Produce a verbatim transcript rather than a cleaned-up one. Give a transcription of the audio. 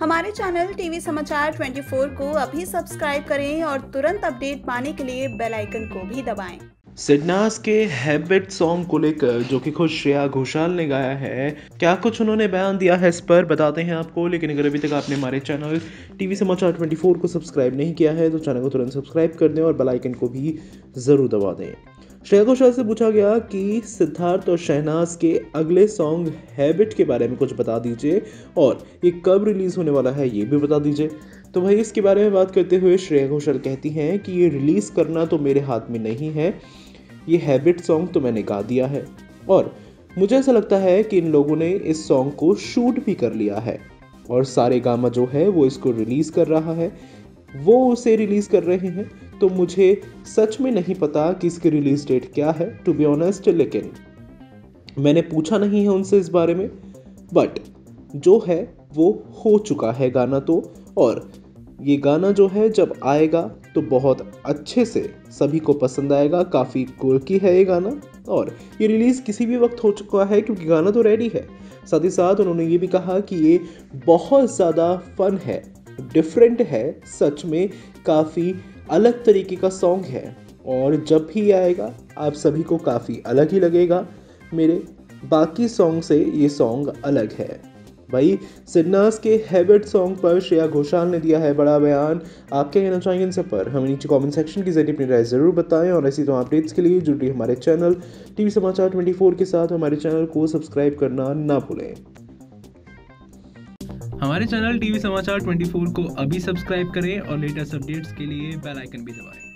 हमारे channel TV समाचार चौबीस को अभी सब्सक्राइब करें और तुरंत अपडेट पाने के लिए बेल आइकन को भी दबाएं। सिडनाज के हैबिट सॉन्ग को लेकर जो कि खुद श्रेया घोषाल ने गाया है, क्या कुछ उन्होंने बयान दिया है इस पर बताते हैं आपको। लेकिन अगर अभी तक आपने हमारे चैनल टीवी समाचार चौबीस को सब्सक्राइब नहीं किया है तो चैनल को तुरंत सब्सक्राइब कर दें और बेल आइकन को भी ज़रूर दबा दें। श्रेया घोषाल से पूछा गया कि सिद्धार्थ और शहनाज के अगले सॉन्ग हैबिट के बारे में कुछ बता दीजिए और ये कब रिलीज़ होने वाला है ये भी बता दीजिए। तो भाई इसके बारे में बात करते हुए श्रेया घोषाल कहती हैं कि ये रिलीज़ करना तो मेरे हाथ में नहीं है, ये हैबिट सॉन्ग तो मैंने गा दिया है और मुझे ऐसा लगता है कि इन लोगों ने इस सॉन्ग को शूट भी कर लिया है और सारेगामा जो है वो इसको रिलीज़ कर रहा है, वो उसे रिलीज़ कर रहे हैं। तो मुझे सच में नहीं पता कि इसकी रिलीज़ डेट क्या है टू बी ऑनेस्ट, लेकिन मैंने पूछा नहीं है उनसे इस बारे में, बट जो है वो हो चुका है गाना तो। और ये गाना जो है जब आएगा तो बहुत अच्छे से सभी को पसंद आएगा, काफ़ी कुर्की है ये गाना और ये रिलीज़ किसी भी वक्त हो चुका है क्योंकि गाना तो रेडी है। साथ ही साथ उन्होंने ये भी कहा कि ये बहुत ज़्यादा फन है, डिफरेंट है, सच में काफ़ी अलग तरीके का सॉन्ग है और जब भी आएगा आप सभी को काफ़ी अलग ही लगेगा, मेरे बाकी सॉन्ग से ये सॉन्ग अलग है। भाई सिडनाज के हैबिट सॉन्ग पर श्रेया घोषाल ने दिया है बड़ा बयान। आप क्या कहना चाहेंगे इन सब पर हमें नीचे कमेंट सेक्शन के जरिए अपनी राय ज़रूर बताएं और ऐसी तो अपडेट्स के लिए जुड़िए हमारे चैनल टीवी समाचार चौबीस के साथ। हमारे चैनल को सब्सक्राइब करना ना भूलें। हमारे चैनल टीवी समाचार चौबीस को अभी सब्सक्राइब करें और लेटेस्ट अपडेट्स के लिए बेल आइकन भी दबाएं।